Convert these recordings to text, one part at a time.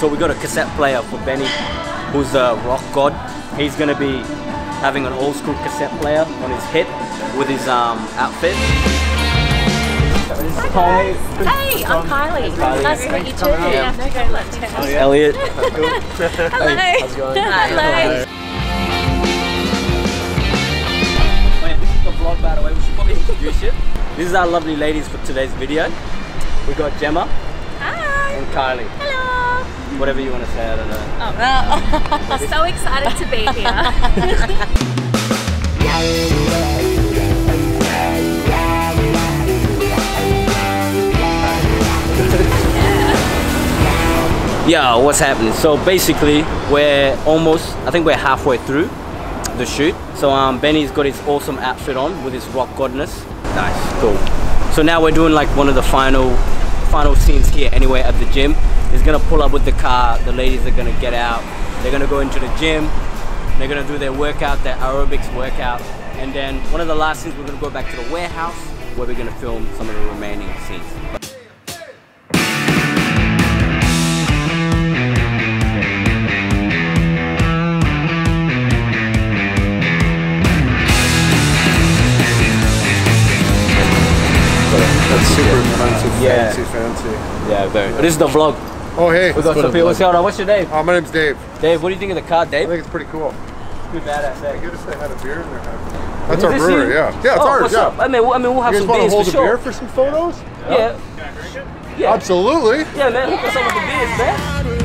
So we got a cassette player for Benny, who's a rock god. He's gonna be having an old school cassette player on his head with his outfit. Hi guys. Hey, I'm Kylie. Nice to meet you too. Yeah, no go left. Oh, yeah. Elliot. Hello. Hey, how's it going? Hello. Oh yeah, this is the vlog, by the way. We should probably introduce it. This is our lovely ladies for today's video. We got Gemma. Hi. And Kylie. Hello. Whatever you want to say, I don't know. Oh, well. I'm so excited to be here. Yeah, what's happening? So basically, we're almost, I think we're halfway through the shoot. So Benny's got his awesome outfit on with his rock godness. Nice, cool. So now we're doing like one of the final scenes here anyway at the gym. He's gonna pull up with the car, the ladies are gonna get out, they're gonna go into the gym, they're gonna do their workout, their aerobics workout. And then one of the last scenes, we're gonna go back to the warehouse where we're gonna film some of the remaining scenes. Super fancy. Yeah, very. This is the vlog. Oh hey. We got some people. What's your name? Oh, my name's Dave. Dave, what do you think of the car, Dave? I think it's pretty cool. It's pretty badass. Eh? I guess they had a beer in their house. That's our brewery, you? Yeah. Yeah, it's ours. Yeah. I mean, we'll have some beers for sure. You guys want to hold a beer for some photos? Yeah. Yeah. Can I drink it? Yeah. Absolutely. Yeah, man. Hook us up with the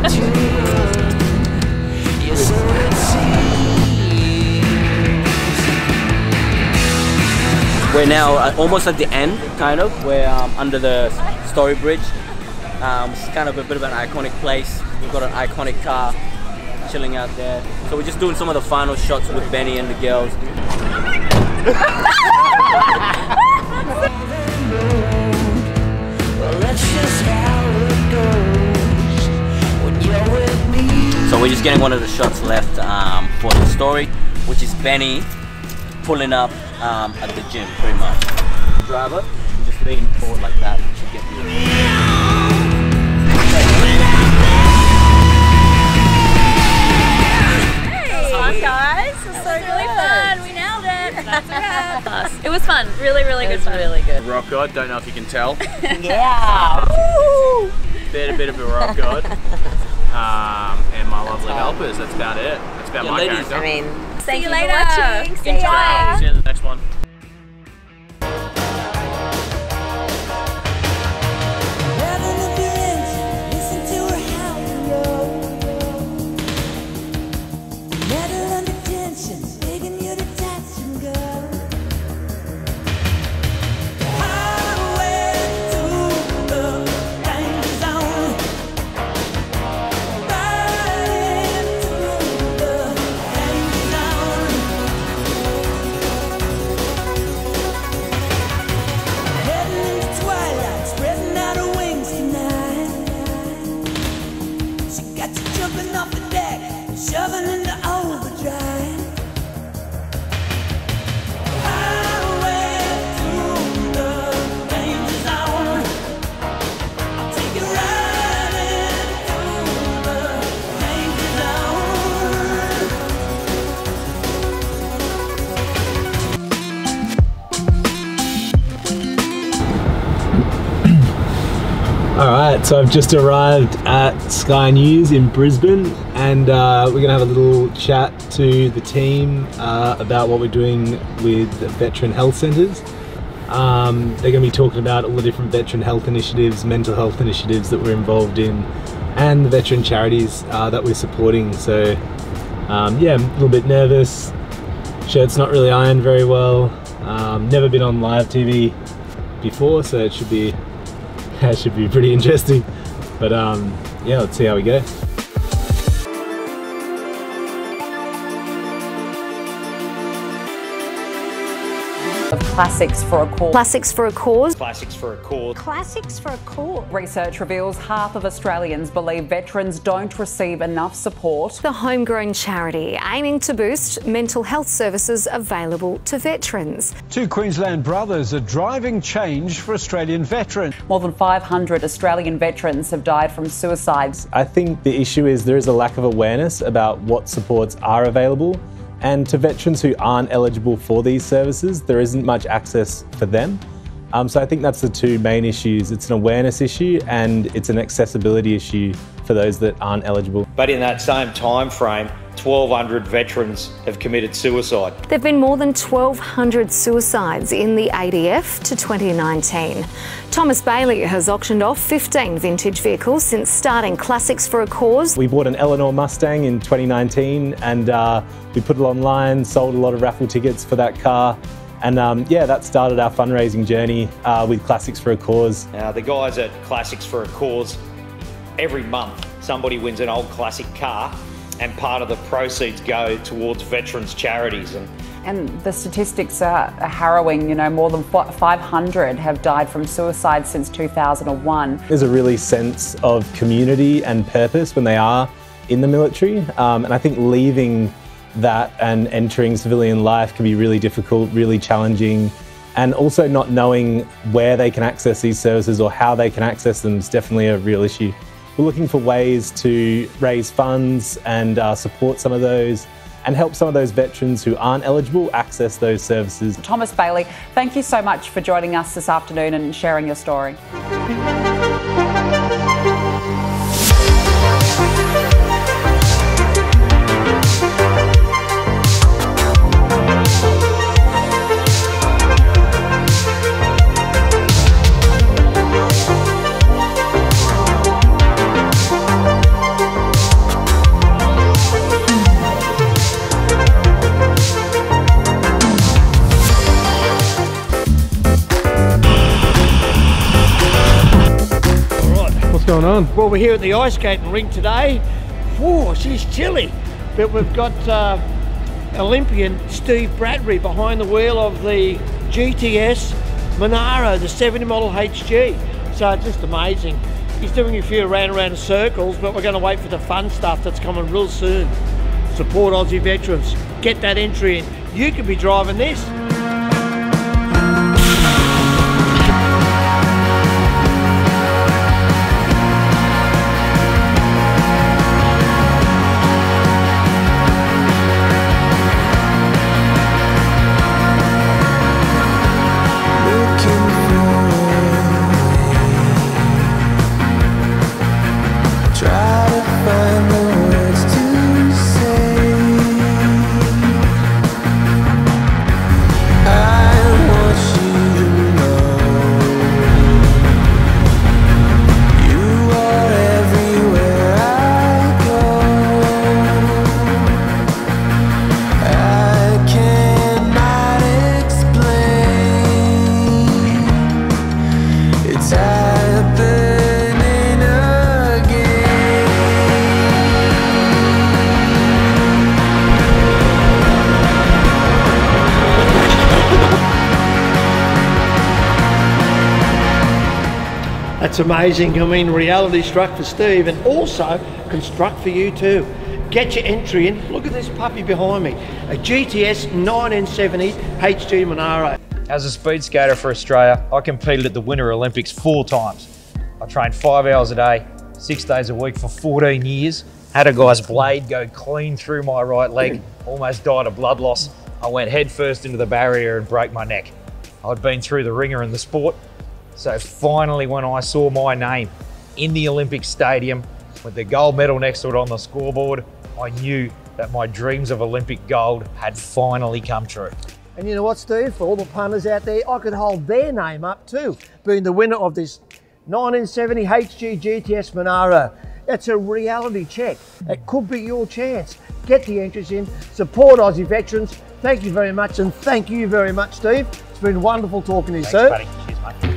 beers, man. We're now almost at the end, kind of. We're under the Story Bridge. It's kind of a bit of an iconic place. We've got an iconic car chilling out there. So we're just doing some of the final shots with Benny and the girls. So we're just getting one of the shots left for the story, which is Benny pulling up at the gym, pretty much. Driver, you just lean forward like that to get you. Hey, awesome, guys. It was so really fun. We nailed it. That's it. It was fun. Really, really good. It was fun. Really good. Rock god. Don't know if you can tell. Yeah. Woo! A bit of a rock god. And my lovely helpers. That's about it. That's about my character. Thank you later. Watching. See ya. See you in the next one. Alright, so I've just arrived at Sky News in Brisbane and we're going to have a little chat to the team about what we're doing with the veteran health centres. They're going to be talking about all the different veteran health initiatives, mental health initiatives that we're involved in and the veteran charities that we're supporting. So yeah, I'm a little bit nervous, shirt's not really ironed very well, never been on live TV before, so it should be pretty interesting, but yeah, let's see how we go. of Classics for a Cause. Classics for a Cause. Classics for a Cause. Classics for a Cause. Research reveals half of Australians believe veterans don't receive enough support. The homegrown charity aiming to boost mental health services available to veterans. Two Queensland brothers are driving change for Australian veterans. More than 500 Australian veterans have died from suicides. I think the issue is there is a lack of awareness about what supports are available, and to veterans who aren't eligible for these services, there isn't much access for them. So I think that's the two main issues. It's an awareness issue and it's an accessibility issue for those that aren't eligible. But in that same time frame, 1,200 veterans have committed suicide. There have been more than 1,200 suicides in the ADF to 2019. Thomas Bailey has auctioned off 15 vintage vehicles since starting Classics for a Cause. We bought an Eleanor Mustang in 2019 and we put it online, sold a lot of raffle tickets for that car. And yeah, that started our fundraising journey with Classics for a Cause. Now, the guys at Classics for a Cause, every month somebody wins an old classic car and part of the proceeds go towards veterans charities. And the statistics are harrowing, you know, more than 500 have died from suicide since 2001. There's a really sense of community and purpose when they are in the military, and I think leaving that and entering civilian life can be really difficult, really challenging, and also not knowing where they can access these services or how they can access them is definitely a real issue. We're looking for ways to raise funds and support some of those and help some of those veterans who aren't eligible access those services. Thomas Bailey, thank you so much for joining us this afternoon and sharing your story. On. Well, we're here at the ice skating rink today. Whoa, she's chilly. But we've got Olympian Steve Bradbury behind the wheel of the GTS Monaro, the 70 model HG. So it's just amazing. He's doing a few round circles, but we're going to wait for the fun stuff that's coming real soon. Support Aussie veterans. Get that entry in. You could be driving this. It's amazing. I mean, reality struck for Steve and also construct for you too. Get your entry in. Look at this puppy behind me, a GTS 9N70 HG Monaro. As a speed skater for Australia, I competed at the Winter Olympics 4 times. I trained 5 hours a day, 6 days a week for 14 years. Had a guy's blade go clean through my right leg, almost died of blood loss. I went headfirst into the barrier and broke my neck. I'd been through the ringer in the sport. So finally, when I saw my name in the Olympic Stadium with the gold medal next to it on the scoreboard, I knew that my dreams of Olympic gold had finally come true. And you know what, Steve? For all the punters out there, I could hold their name up too, being the winner of this 1970 HG GTS Monaro. That's a reality check. It could be your chance. Get the entries in, support Aussie veterans. Thank you very much, and thank you very much, Steve. It's been wonderful talking to you, sir. Thanks, buddy. Cheers, mate.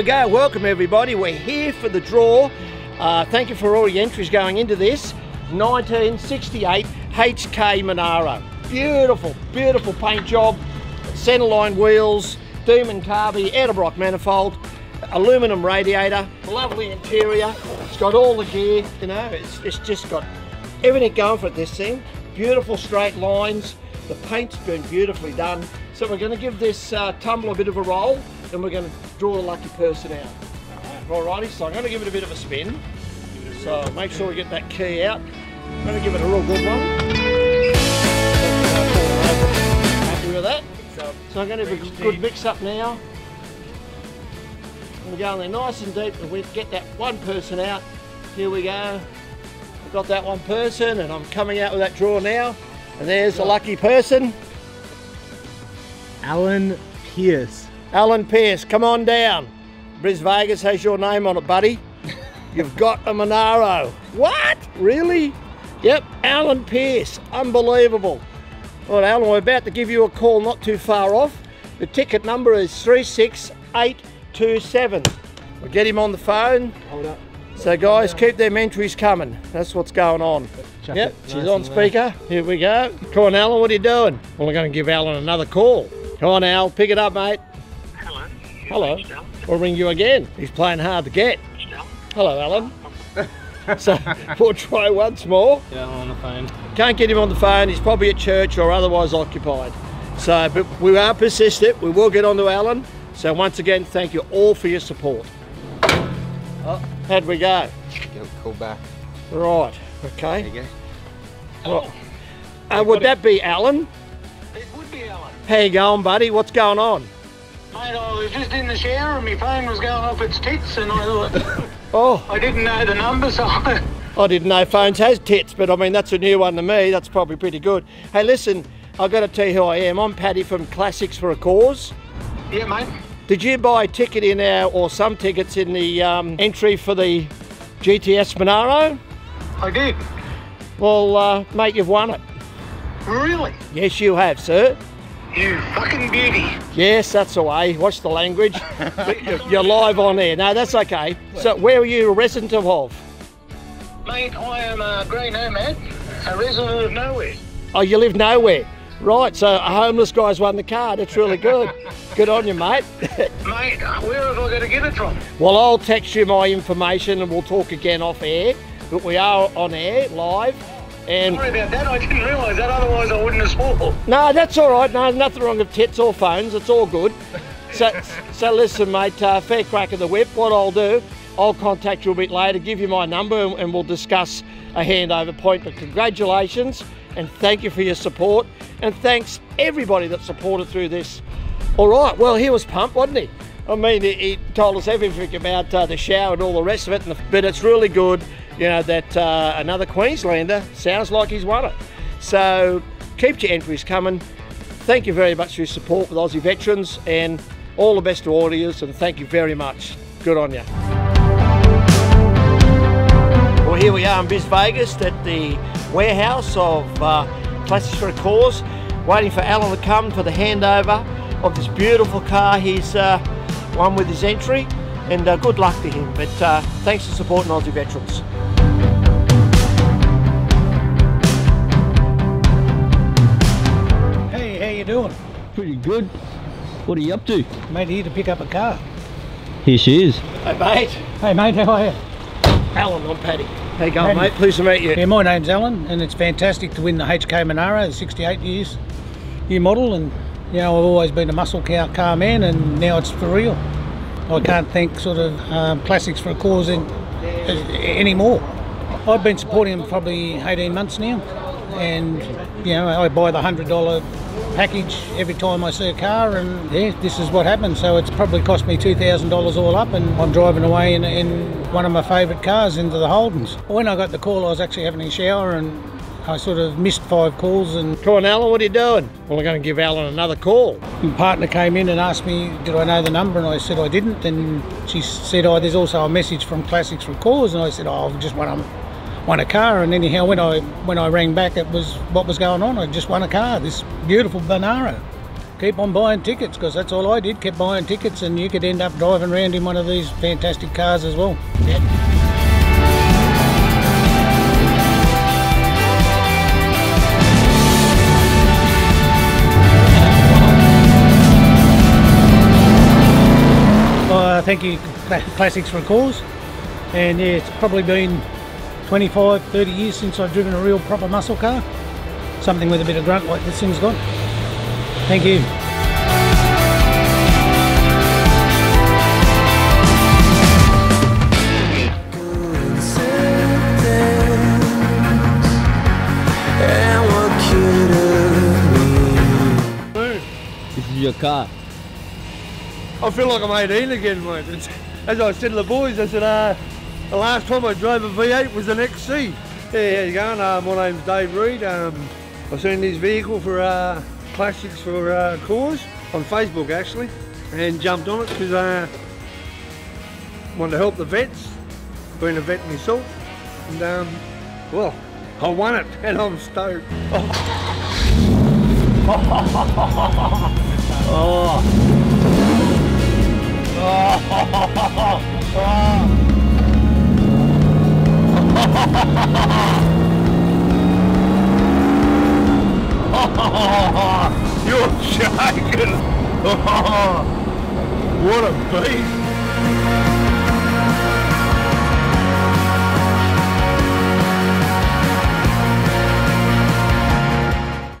we go. Welcome everybody. We're here for the draw. Thank you for all your entries going into this. 1968 HK Monaro. Beautiful, beautiful paint job. Centerline wheels, Demon Carby, Edelbrock manifold, aluminum radiator, lovely interior. It's got all the gear, you know, it's just got everything going for this thing. Beautiful straight lines. The paint's been beautifully done. So we're going to give this tumbler a bit of a roll and we're going to draw the lucky person out. Alrighty, so I'm going to give it a bit of a spin. So make sure we get that key out. I'm going to give it a real good one. Happy with that? So I'm going to have a good mix up now. I'm going to go in there nice and deep and we get that one person out. Here we go. I've got that one person and I'm coming out with that draw now. And there's the lucky person. Alan Pearce. Alan Pearce, come on down. Brisvegas has your name on it, buddy. You've got a Monaro. What? Really? Yep, Alan Pearce. Unbelievable. Well, Alan, we're about to give you a call not too far off. The ticket number is 36827. We'll get him on the phone. Hold up. So guys, keep them entries coming. That's what's going on. Yep, she's on speaker. Here we go. Come on, Alan, what are you doing? Well, we're going to give Alan another call. Come on, Al, pick it up, mate. Hello. Hello. We'll ring you again. He's playing hard to get. Hello, Alan. So we'll try once more. Yeah, I'm on the phone. Can't get him on the phone. He's probably at church or otherwise occupied. So, but we are persistent. We will get on to Alan. So once again, thank you all for your support. Oh. How'd we go? Get a call back. Right, okay. There you go. Well, would that be Alan? It would be Alan. How you going, buddy? What's going on? Mate, I was just in the shower and my phone was going off its tits and I thought, oh. I didn't know the number, so I didn't know phones has tits, but I mean, that's a new one to me. That's probably pretty good. Hey, listen, I've got to tell you who I am. I'm Paddy from Classics for a Cause. Yeah, mate. Did you buy a ticket in our, or some tickets in the entry for the GTS Monaro? I did. Well, mate, you've won it. Really? Yes, you have, sir. You fucking beauty. Yes, that's the way. Watch the language. You're live on air. No, that's okay. So where are you a resident of? Mate, I am a grey nomad, a resident of nowhere. Oh, you live nowhere? Right, so a homeless guy's won the car. That's really good. Good on you, mate. Mate, where have I got to get it from? Well, I'll text you my information and we'll talk again off air. But we are on air, live. And sorry about that, I didn't realise that, otherwise I wouldn't have spoiled. No, that's all right. No, nothing wrong with tits or phones. It's all good. So listen, mate, fair crack of the whip. What I'll do, I'll contact you a bit later, give you my number, and we'll discuss a handover point. But congratulations. And thank you for your support, and thanks everybody that supported through this. All right, well, he was pumped, wasn't he? I mean, he told us everything about the shower and all the rest of it, but it's really good, you know, that another Queenslander sounds like he's won it. So keep your entries coming. Thank you very much for your support with Aussie Veterans, and all the best to all of you, and thank you very much. Good on you. Well, here we are in Brisvegas at the warehouse of Classics for a Cause, waiting for Alan to come for the handover of this beautiful car. He's won with his entry, and good luck to him, but thanks for supporting Aussie Veterans. Hey, how you doing? Pretty good. What are you up to? Mate, here to pick up a car. Here she is. Hey, mate. Hey, mate, how are you? Alan, I'm Paddy. How you going, mate? Pleased to meet you. Yeah, my name's Alan, and it's fantastic to win the HK Monaro, the 68 years new model, and you know, I've always been a muscle car man, and now it's for real. I can't thank sort of Classics for a Cause anymore. I've been supporting them probably 18 months now, and you know, I buy the $100 package every time I see a car, and yeah, this is what happened. So it's probably cost me $2,000 all up, and I'm driving away in one of my favourite cars into the Holdens. When I got the call, I was actually having a shower, and I sort of missed 5 calls. And come on, Alan, what are you doing? Well, I'm going to give Alan another call. My partner came in and asked me, did I know the number? And I said I didn't, and she said, oh, there's also a message from Classics for a Cause, and I said, oh, I've just won a car. And anyhow, when I rang back, it was what was going on. I just won a car, this beautiful Monaro. keep on buying tickets, because that's all I did, kept buying tickets, and you could end up driving around in one of these fantastic cars as well. Yeah. Thank you, Classics for a Cause, and yeah, it's probably been 25, 30 years since I've driven a real proper muscle car, something with a bit of grunt like this thing's got. Thank you. This is your car. I feel like I'm 18 again, mate. It's, as I said to the boys, I said, the last time I drove a V8 was an XC. Yeah, how you going? My name's Dave Reed. I've seen this vehicle for Classics for a Cause on Facebook, actually, and jumped on it because I wanted to help the vets, being a vet myself. And, well, I won it, and I'm stoked. Oh. Oh, you're shaking. What a beast.